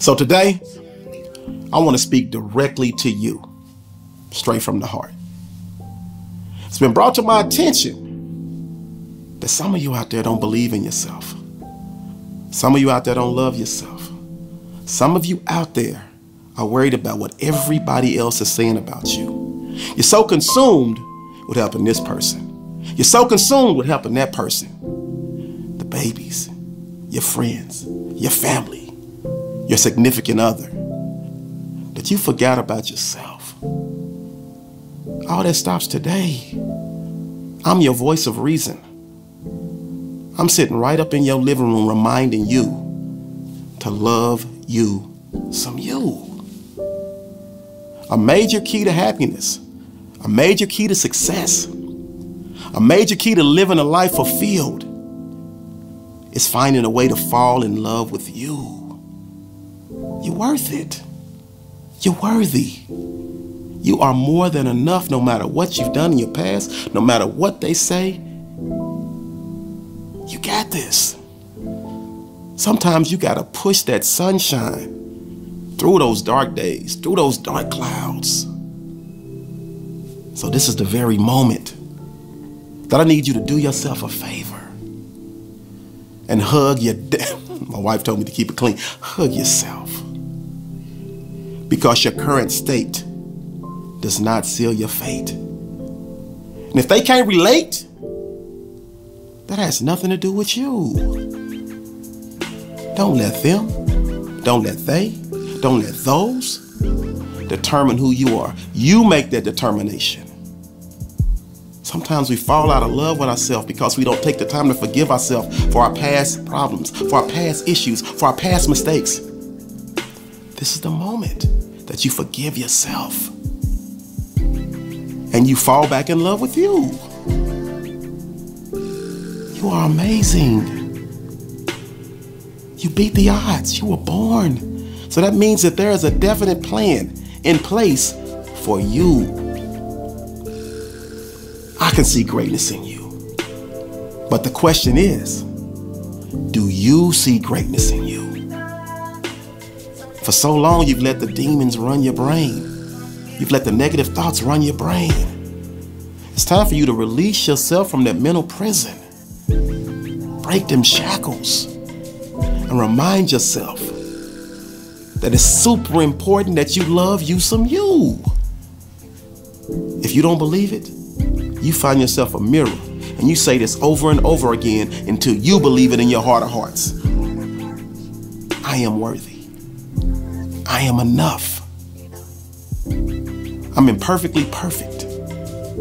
So today, I want to speak directly to you, straight from the heart. It's been brought to my attention that some of you out there don't believe in yourself. Some of you out there don't love yourself. Some of you out there are worried about what everybody else is saying about you. You're so consumed with helping this person. You're so consumed with helping that person. The babies, your friends, your family, your significant other, that you forgot about yourself. All that stops today. I'm your voice of reason. I'm sitting right up in your living room reminding you to love you some you. A major key to happiness, a major key to success, a major key to living a life fulfilled is finding a way to fall in love with you. You're worth it. You're worthy. You are more than enough no matter what you've done in your past, no matter what they say. You got this. Sometimes you got to push that sunshine through those dark days, through those dark clouds. So this is the very moment that I need you to do yourself a favor and hug your, my wife told me to keep it clean, hug yourself. Because your current state does not seal your fate. And if they can't relate, that has nothing to do with you. Don't let them, don't let they, don't let those determine who you are. You make that determination. Sometimes we fall out of love with ourselves because we don't take the time to forgive ourselves for our past problems, for our past issues, for our past mistakes. This is the moment that you forgive yourself and you fall back in love with you. You are amazing. You beat the odds. You were born. So that means that there is a definite plan in place for you. I can see greatness in you. But the question is, do you see greatness in you? For so long, you've let the demons run your brain. You've let the negative thoughts run your brain. It's time for you to release yourself from that mental prison. Break them shackles and remind yourself that it's super important that you love you some you. If you don't believe it, you find yourself a mirror and you say this over and over again until you believe it in your heart of hearts. I am worthy. I am enough. I'm imperfectly perfect.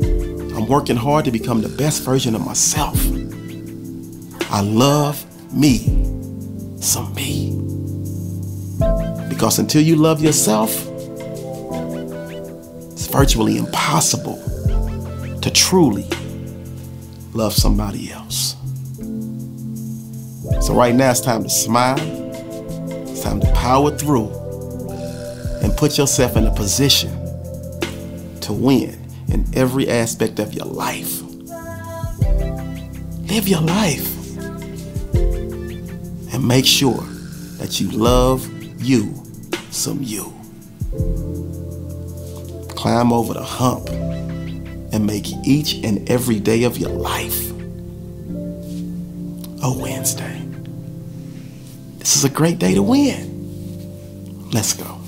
I'm working hard to become the best version of myself. I love me, some me. Because until you love yourself, it's virtually impossible to truly love somebody else. So right now it's time to smile, it's time to power through and put yourself in a position to win in every aspect of your life. Live your life. Make sure that you love you some you. Climb over the hump and make each and every day of your life a Wednesday. This is a great day to win. Let's go.